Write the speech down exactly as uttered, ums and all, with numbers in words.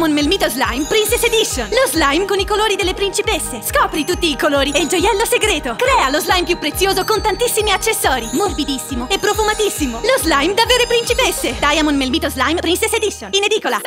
Diamond Melmito Slime Princess Edition, lo slime con i colori delle principesse. Scopri tutti i colori e il gioiello segreto. Crea lo slime più prezioso con tantissimi accessori. Morbidissimo e profumatissimo. Lo slime da vere principesse. Diamond Melmito Slime Princess Edition, in edicola.